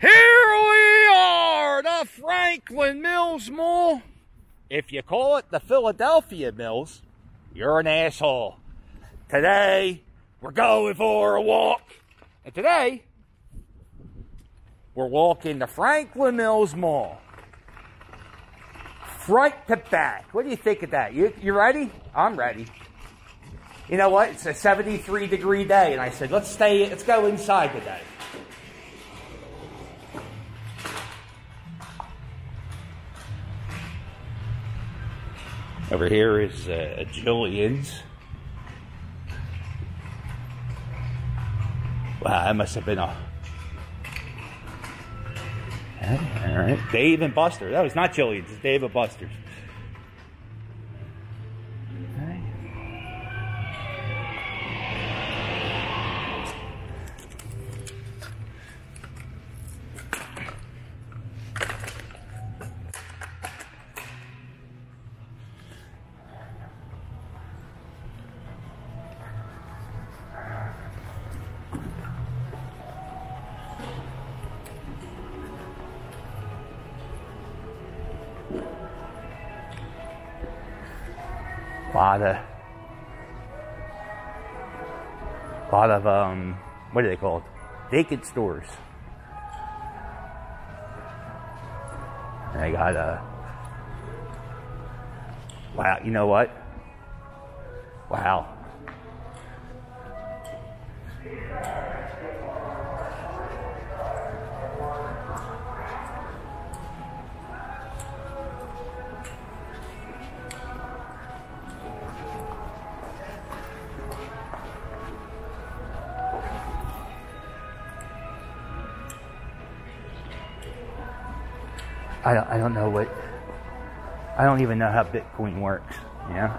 Here we are, the Franklin Mills Mall. If you call it the Philadelphia Mills, you're an asshole. Today, we're going for a walk. And today, we're walking the Franklin Mills Mall. Front to back. What do you think of that? You ready? I'm ready. You know what? It's a 73-degree day, and I said, let's go inside today. Over here is a Jillian's. Wow, that must have been a... All right, Dave and Buster's. That was not Jillian's, it's Dave and Buster's. Okay. A lot of what are they called? Vacant stores. And I got a... Wow, you know what? Wow. I don't know what, I don't even know how Bitcoin works, you know?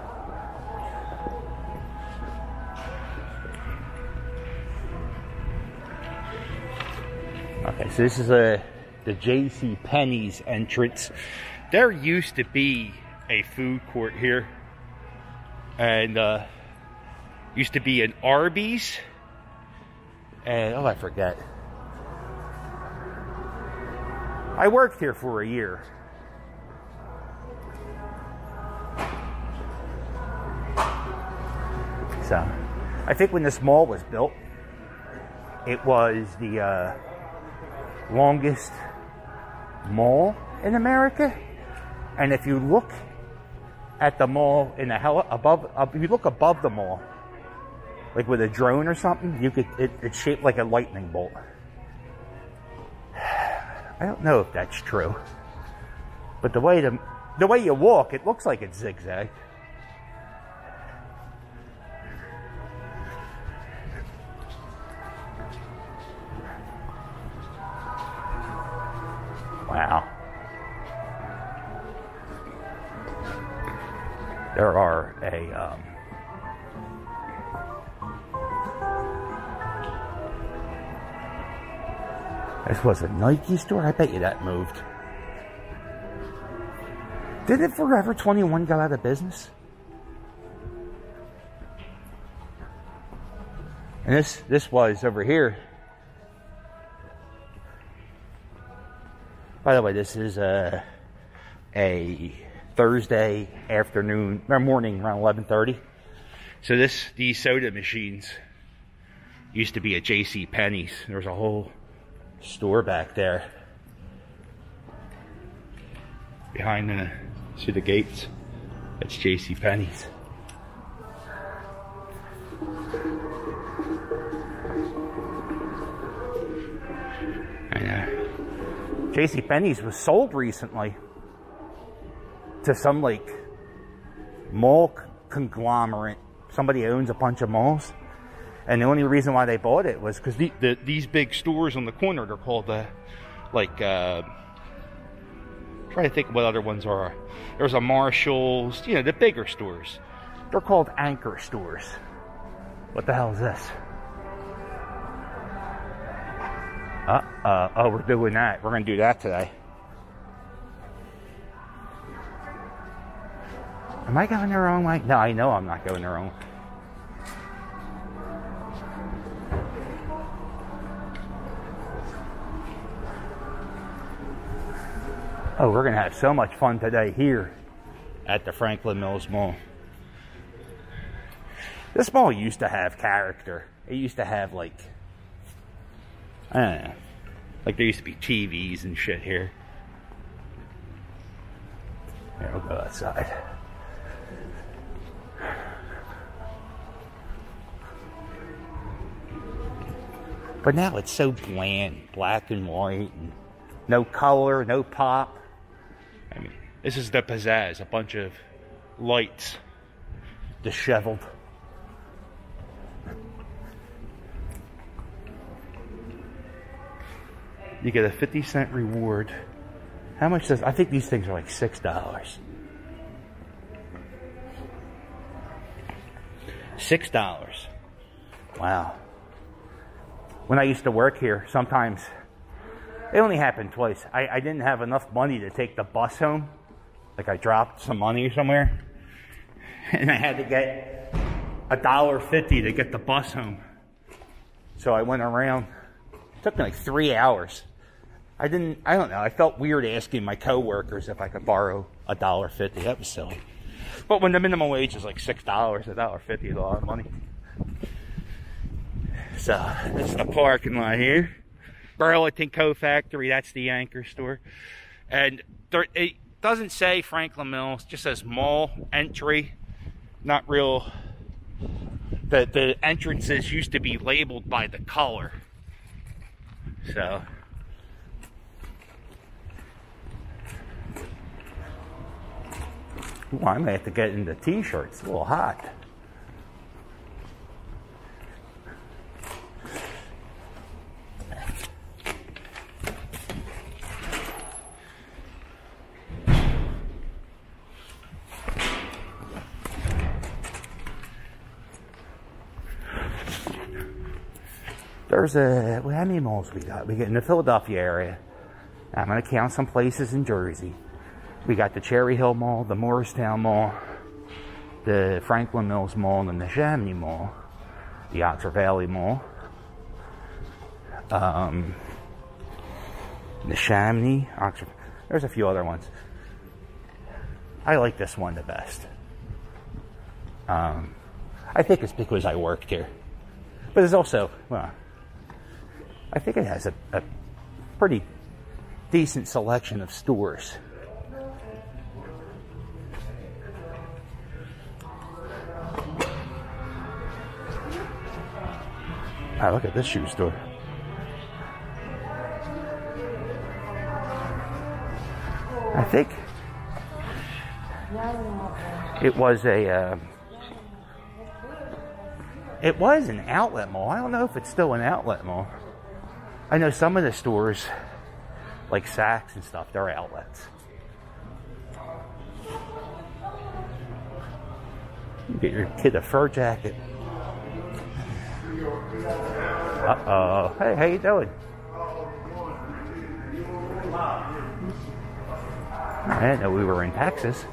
Okay, so this is the JC Penney's entrance. There used to be a food court here, and used to be an Arby's, and oh, I forget. I worked here for a year. So, I think when this mall was built, it was the longest mall in America. And if you look at the mall in the if you look above the mall, like with a drone or something, you could it's shaped like a lightning bolt. I don't know if that's true, but the way you walk, it looks like it's zigzag. Wow. There are this was a Nike store? I bet you that moved. Didn't Forever 21 go out of business? And this was over here. By the way, this is a Thursday afternoon or morning around 11:30. So these soda machines used to be at JC Penney's. There was a whole store back there behind the see the gates. That's JC Penney's. I know JC Penney's was sold recently to some like mall conglomerate. Somebody owns a bunch of malls. And the only reason why they bought it was because these big stores on the corner, they're called try to think what other ones are. There's a Marshalls, you know, the bigger stores. They're called anchor stores. What the hell is this? Oh, we're doing that. We're going to do that today. Am I going the wrong way? No, I know I'm not going the wrong way. Oh, we're going to have so much fun today here at the Franklin Mills Mall. This mall used to have character. It used to have, like, I don't know, like there used to be TVs and shit here. Here, we'll go outside. But now it's so bland, black and white, and no color, no pop. I mean, this is the pizzazz, a bunch of lights, disheveled. You get a 50-cent reward. How much does, I think these things are like $6. $6. Wow. When I used to work here, sometimes, it only happened twice. I didn't have enough money to take the bus home. Like I dropped some money somewhere. And I had to get $1.50 to get the bus home. So I went around. It took me like 3 hours. I don't know, I felt weird asking my coworkers if I could borrow $1.50. That was silly. But when the minimum wage is like $6, $1.50 is a lot of money. So, this is the parking lot here. Burlington Coat Factory, that's the anchor store. And there, it doesn't say Franklin Mills, it just says mall entry. Not real, the entrances used to be labeled by the color. So, ooh, I may have to get into t-shirts. It's a little hot. There's a, well, how many malls we got? We get in the Philadelphia area. I'm going to count some places in Jersey. We got the Cherry Hill Mall, the Morristown Mall, the Franklin Mills Mall, and the Chamonix Mall, the Oxford Valley Mall, the Chamonix, Oxford. There's a few other ones. I like this one the best. I think it's because I worked here. But there's also, well, I think it has a pretty decent selection of stores. Wow, look at this shoe store. I think it was an outlet mall. I don't know if it's still an outlet mall. I know some of the stores, like Saks and stuff, they're outlets. You get your kid a fur jacket. Uh-oh. Hey, how you doing? I didn't know we were in Texas.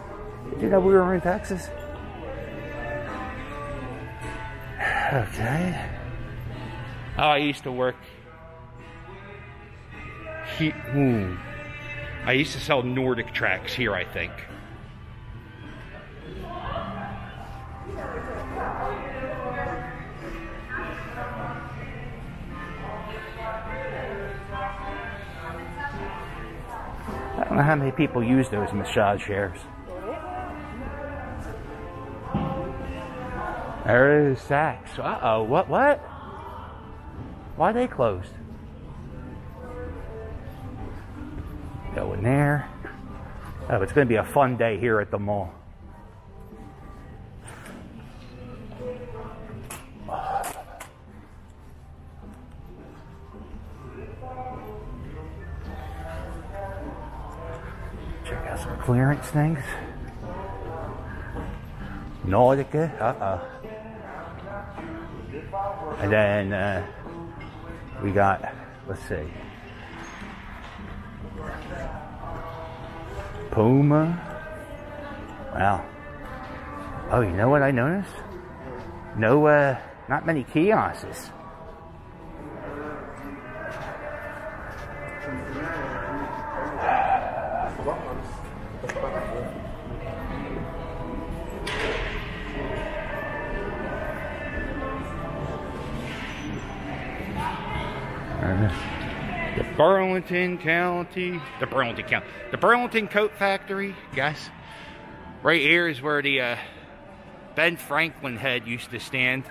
Did you know we were in Texas? Okay. Oh, I used to work. I used to sell Nordic tracks here, I think. I don't know how many people use those massage chairs. There is Saks. Uh-oh, what? Why are they closed? Go in there. Oh, it's going to be a fun day here at the mall. Check out some clearance things. Nordica, And then we got, let's see, Puma. Wow. Oh, you know what I noticed? No, not many kiosks. The Burlington Coat Factory, guys. Right here is where the Ben Franklin head used to stand.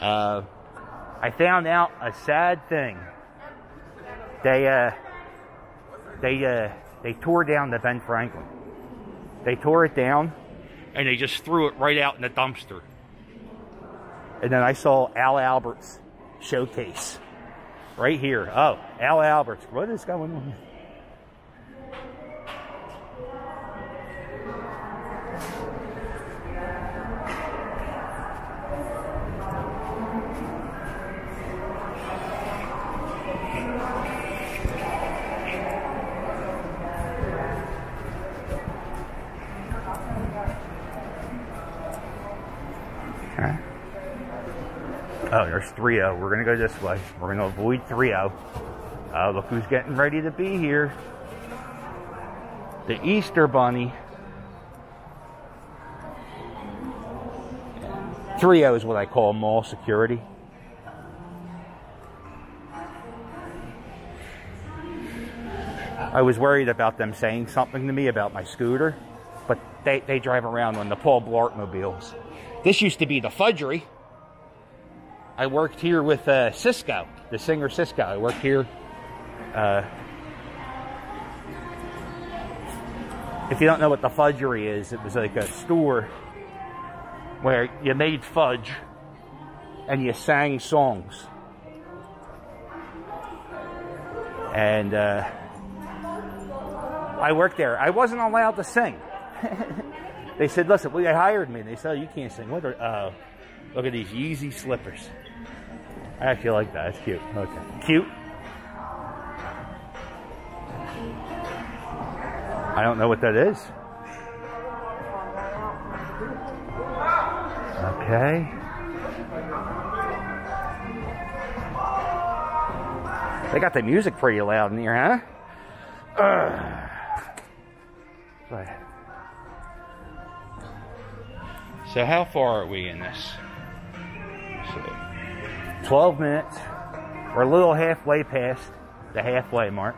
I found out a sad thing. They tore down the Ben Franklin. They tore it down, and they just threw it right out in the dumpster. And then I saw Al Alberts Showcase right here. Oh, Al Alberts. What is going on here? Oh, there's 3-0. We're going to go this way. We're going to avoid 3-0. Look who's getting ready to be here. The Easter Bunny. 3-0 is what I call mall security. I was worried about them saying something to me about my scooter, but they drive around on the Paul Blart mobiles. This used to be the Fudgery. I worked here with Cisco, the singer Cisco. I worked here. If you don't know what the Fudgery is, it was like a store where you made fudge and you sang songs. And I worked there. I wasn't allowed to sing. They said, listen, well, they hired me. And they said, oh, you can't sing. What are, look at these Yeezy slippers. I actually like that. It's cute. Okay. Cute. I don't know what that is. Okay. They got the music pretty loud in here, huh? So how far are we in this? 12 minutes. We're a little halfway past the halfway mark.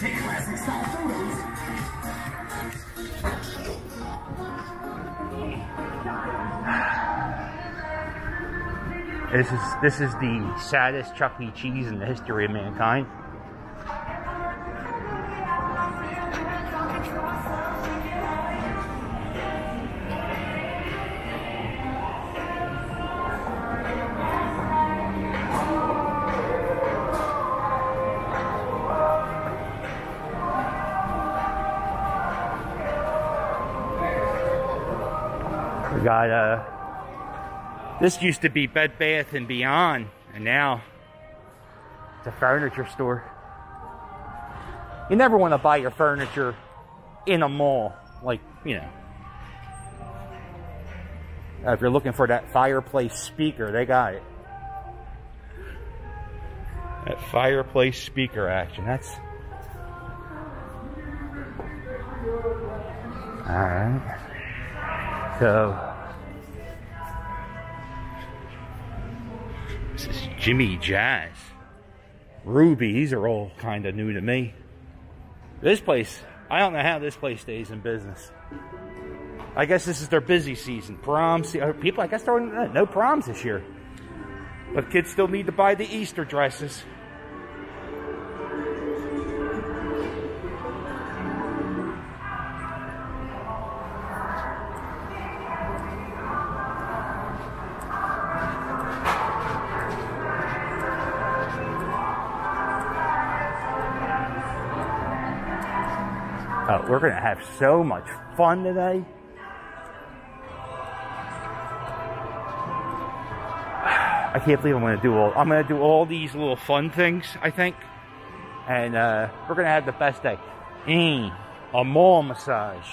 Take classic style photos. This is the saddest Chuck E. Cheese in the history of mankind. Got this used to be Bed Bath and Beyond, and now it's a furniture store. You never want to buy your furniture in a mall, like, you know. If you're looking for that fireplace speaker, they got it. That fireplace speaker action. That's all right. So. This is Jimmy Jazz. Ruby, these are all kind of new to me. This place, I don't know how this place stays in business. I guess this is their busy season. Proms, people, I guess there are no proms this year. But kids still need to buy the Easter dresses. We're going to have so much fun today. I can't believe I'm going to do all these little fun things, I think. And we're going to have the best day. A mall massage.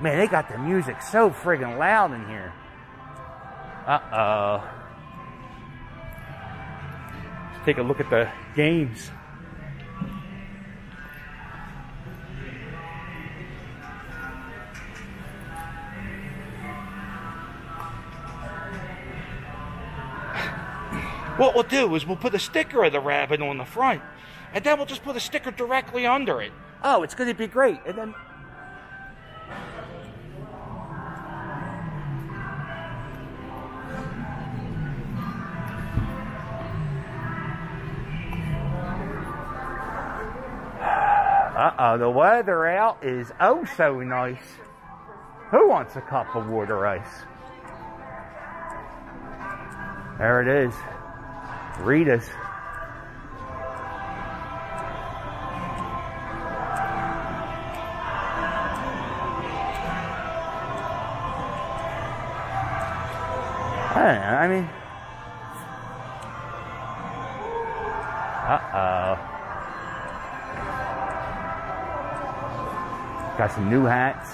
Man, they got the music so friggin' loud in here. Uh-oh. take a look at the games. What we'll do is we'll put a sticker of the rabbit on the front, and then we'll just put a sticker directly under it. Oh, it's going to be great. And then... uh-oh, the weather out is oh so nice. Who wants a cup of water ice? There it is. Rita's. I don't know, I mean... uh-oh. Got some new hats.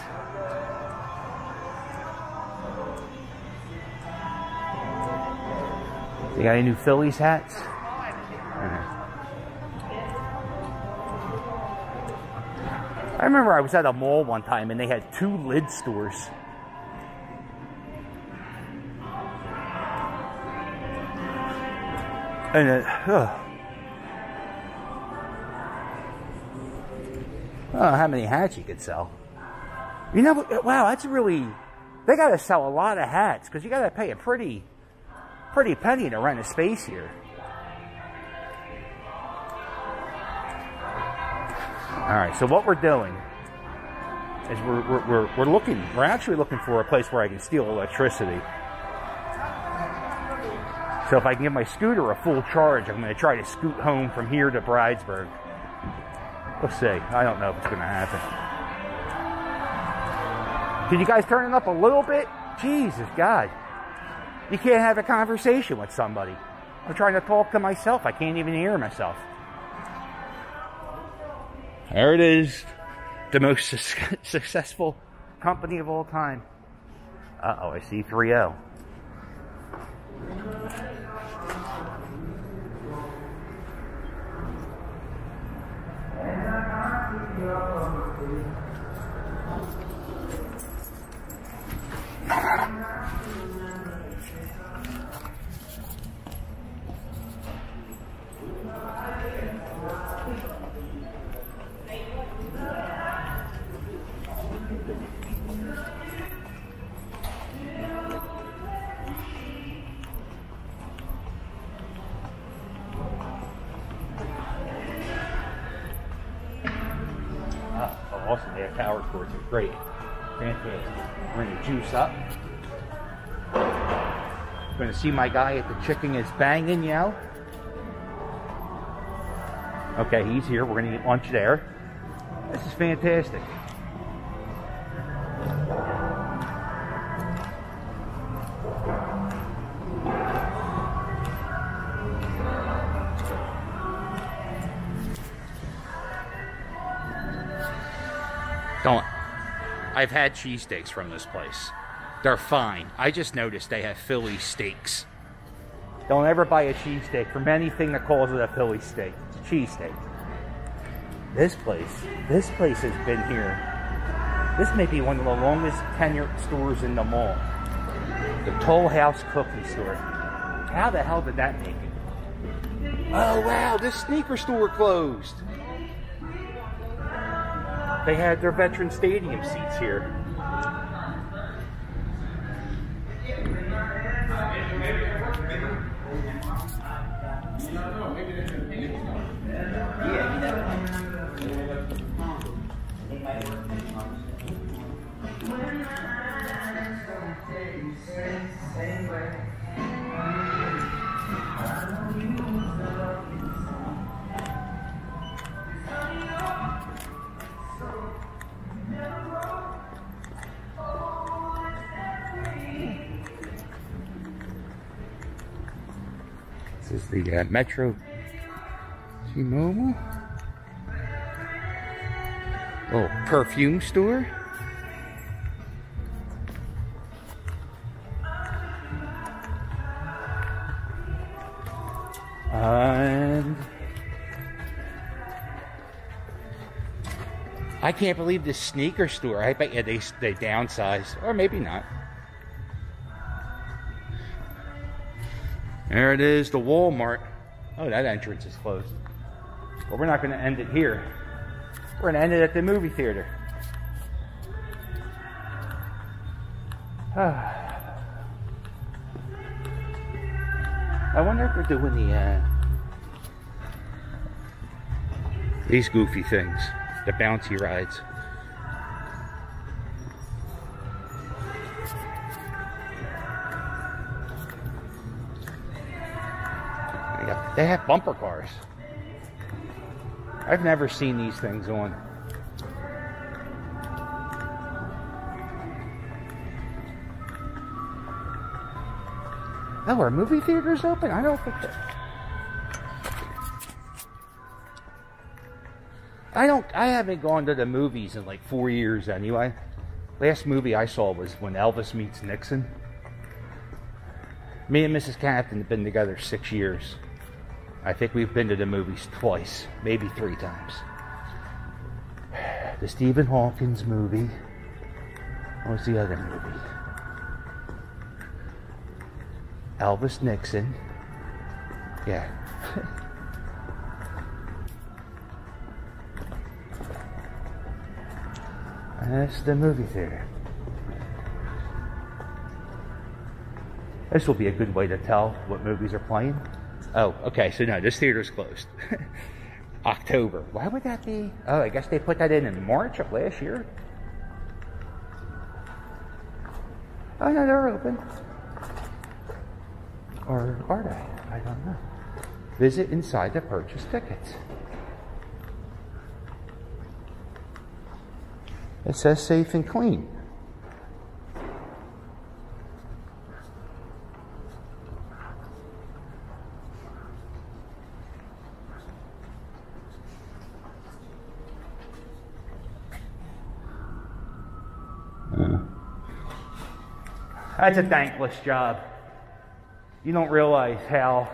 You got any new Phillies hats? I remember I was at a mall one time and they had 2 lid stores. And it, I don't know how many hats you could sell. You know, wow, that's really, they got to sell a lot of hats because you got to pay a pretty penny to rent a space here. Alright, so what we're doing is we're looking, we're actually looking for a place where I can steal electricity. So if I can give my scooter a full charge, I'm going to try to scoot home from here to Bridesburg. We'll see. I don't know if it's going to happen. Did you guys turn it up a little bit? Jesus, God. You can't have a conversation with somebody. I'm trying to talk to myself. I can't even hear myself. There it is. The most successful company of all time. Uh-oh, I see 3-0. Great. Fantastic. We're going to juice up. I'm going to see my guy at the chicken is banging, yo. Okay, he's here. We're going to eat lunch there. This is fantastic. I've had cheesesteaks from this place. They're fine. I just noticed they have Philly steaks. Don't ever buy a cheesesteak from anything that calls it a Philly steak. It's a cheesesteak. This place has been here. This may be one of the longest tenured stores in the mall. The Toll House cookie store. How the hell did that make it? Oh wow, this sneaker store closed. They had their veteran stadium seats here. This is the Metro T-Mobile. Oh, perfume store. I can't believe this sneaker store. I bet, yeah, they downsized. Or maybe not. There it is, the Walmart. Oh, that entrance is closed. But we're not going to end it here. We're going to end it at the movie theater. I wonder if they're doing the, these goofy things. The bouncy rides. They have bumper cars. I've never seen these things on. Oh, are movie theaters open? I don't think so. I haven't gone to the movies in like 4 years anyway. Last movie I saw was when Elvis meets Nixon. Me and Mrs. Captain have been together 6 years. I think we've been to the movies twice, maybe 3 times. The Stephen Hawkins movie. What was the other movie? Elvis Nixon. Yeah. And that's the movie theater. This will be a good way to tell what movies are playing. Oh, okay, so no, this theater's closed. October. Why would that be? Oh, I guess they put that in March of last year. Oh, no, they're open. Or are they? I don't know. Visit inside to purchase tickets. It says safe and clean. That's a thankless job. You don't realize how...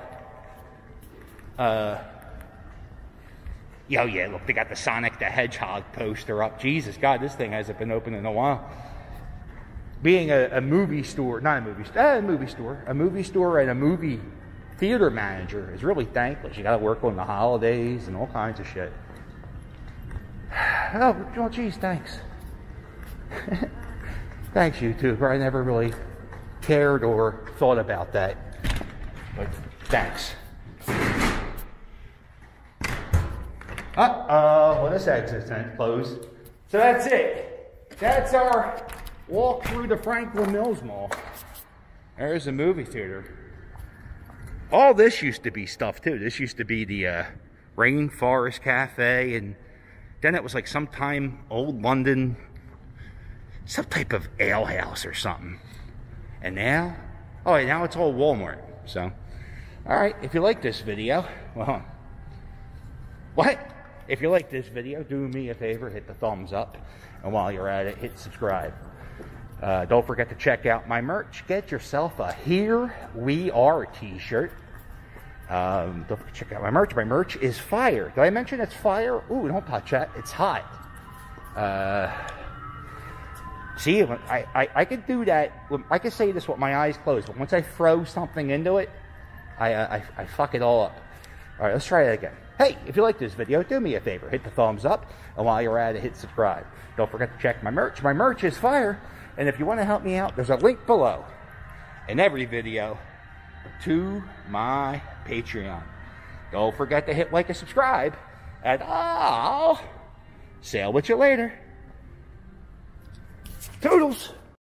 Oh yeah, look, they got the Sonic the Hedgehog poster up. Jesus, God, this thing hasn't been open in a while. Being a movie store and a movie theater manager is really thankless. You gotta work on the holidays and all kinds of shit. Oh, geez, thanks. Thanks, YouTuber. I never really cared or thought about that, but thanks. Well, this exit's closed. So that's it. That's our walk through the Franklin Mills Mall. There's the movie theater. All this used to be stuff too. This used to be the Rainforest Cafe, and then it was like sometime Old London, some type of ale house or something. And now, oh, and now it's all Walmart. So, all right, if you like this video, well, what? If you like this video, do me a favor, hit the thumbs up. And while you're at it, hit subscribe. Don't forget to check out my merch. Get yourself a Here We Are t-shirt. Don't forget to check out my merch. My merch is fire. Did I mention it's fire? Ooh, don't touch that. It's hot. See, I could do that. I could say this with my eyes closed, but once I throw something into it, I fuck it all up. All right, let's try it again. Hey, if you like this video, do me a favor. Hit the thumbs up, and while you're at it, hit subscribe. Don't forget to check my merch. My merch is fire, and if you want to help me out, there's a link below in every video to my Patreon. Don't forget to hit like and subscribe, and I'll sail with you later. Toodles!